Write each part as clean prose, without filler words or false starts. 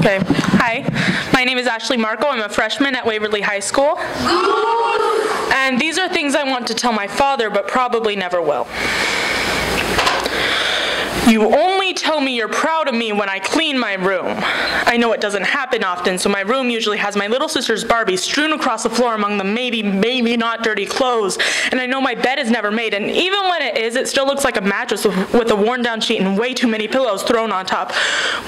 Okay. Hi, my name is Ashley Markle. I'm a freshman at Waverly High School. And these are things I want to tell my father, but probably never will. You only tell me you're proud of me when I clean my room. I know it doesn't happen often, so my room usually has my little sister's Barbie strewn across the floor among the maybe not dirty clothes. And I know my bed is never made, and even when it is, it still looks like a mattress with a worn down sheet and way too many pillows thrown on top,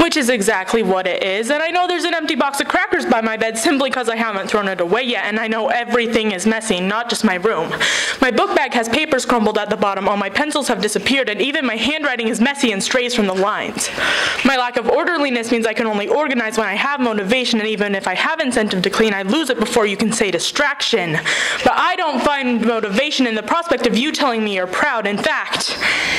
which is exactly what it is. And I know there's an empty box of crackers by my bed simply because I haven't thrown it away yet, and I know everything is messy, not just my room. My book bag has papers crumbled at the bottom, all my pencils have disappeared, and even my handwriting is messy and strays from the lines. My lack of orderliness means I can only organize when I have motivation, and even if I have incentive to clean, I lose it before you can say distraction. But I don't find motivation in the prospect of you telling me you're proud. In fact,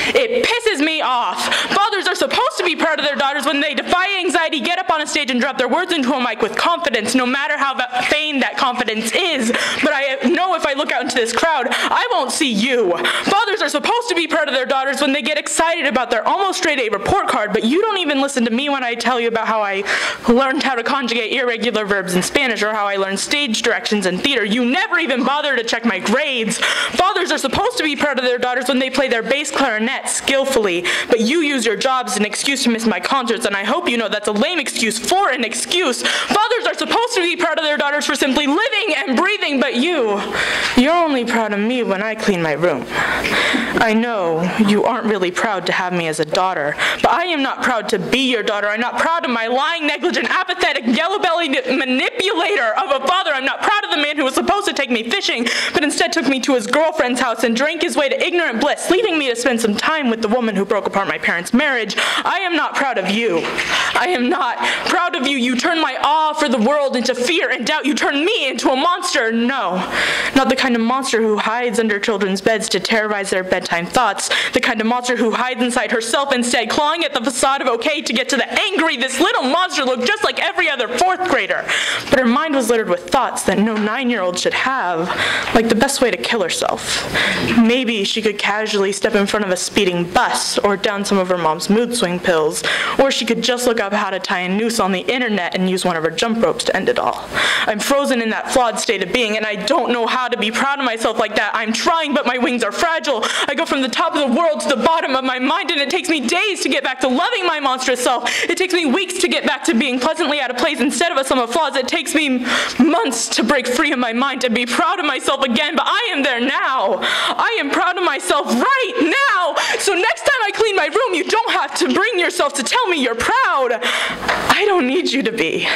it pisses me off. Fathers are supposed to be proud of their daughters when they defy anxiety, get up on a stage, and drop their words into a mic with confidence, no matter how vain that confidence is. But I know if I look out into this crowd, I won't see you. Fathers are supposed to be proud of their daughters when they get excited about their almost straight A report card, but you don't even listen to me when I tell you about how I learned how to conjugate irregular verbs in Spanish, or how I learned stage directions in theater. You never even bother to check my grades. Fathers are supposed to be proud of their daughters when they play their bass clarinet skillfully, but you use your job as an excuse to miss my concerts, and I hope you know that's a lame excuse for an excuse. Fathers are supposed to be proud of their daughters for simply living and breathing, but you're only proud of me when I clean my room. I know you aren't really proud to have me as a daughter, but I am not proud to be your daughter. I'm not proud of my lying, negligent, apathetic, yellow-bellied manipulator of a father. I'm not proud of the man who was supposed to take me fishing, but instead took me to his girlfriend's house and drank his way to ignorant bliss, leaving me to spend some time with the woman who broke apart my parents' marriage. I am not proud of you. I am not proud of you. You turn my awe for the world into fear and doubt. You turn me into a monster. No, not the kind of monster who hides under children's beds to terrorize their bedtime thoughts, the kind of monster who hides inside herself, instead clawing at the facade of okay to get to the angry. This little monster looked just like every other fourth grader, but her mind was littered with thoughts that no 9-year-old should have, like the best way to kill herself. Maybe she could casually step in front of a speeding bus, or down some of her mom's mood swing pills, or she could just look up how to tie a noose on the internet and use one of her jump ropes to end it all. I'm frozen in that flawed state of being, and I don't know how to be proud of myself like that. I'm trying, but my wings are fragile. I go from the top of the world to the bottom of my mind, and it takes me days to get back to loving my monstrous self. It takes me weeks to get back to being pleasantly out of place instead of a sum of flaws. It takes me months to break free of my mind and be proud of myself again, but I am there now. I am proud of myself right now. So next time I clean my room, you don't have to bring yourself to tell me you're proud. I don't need you to be.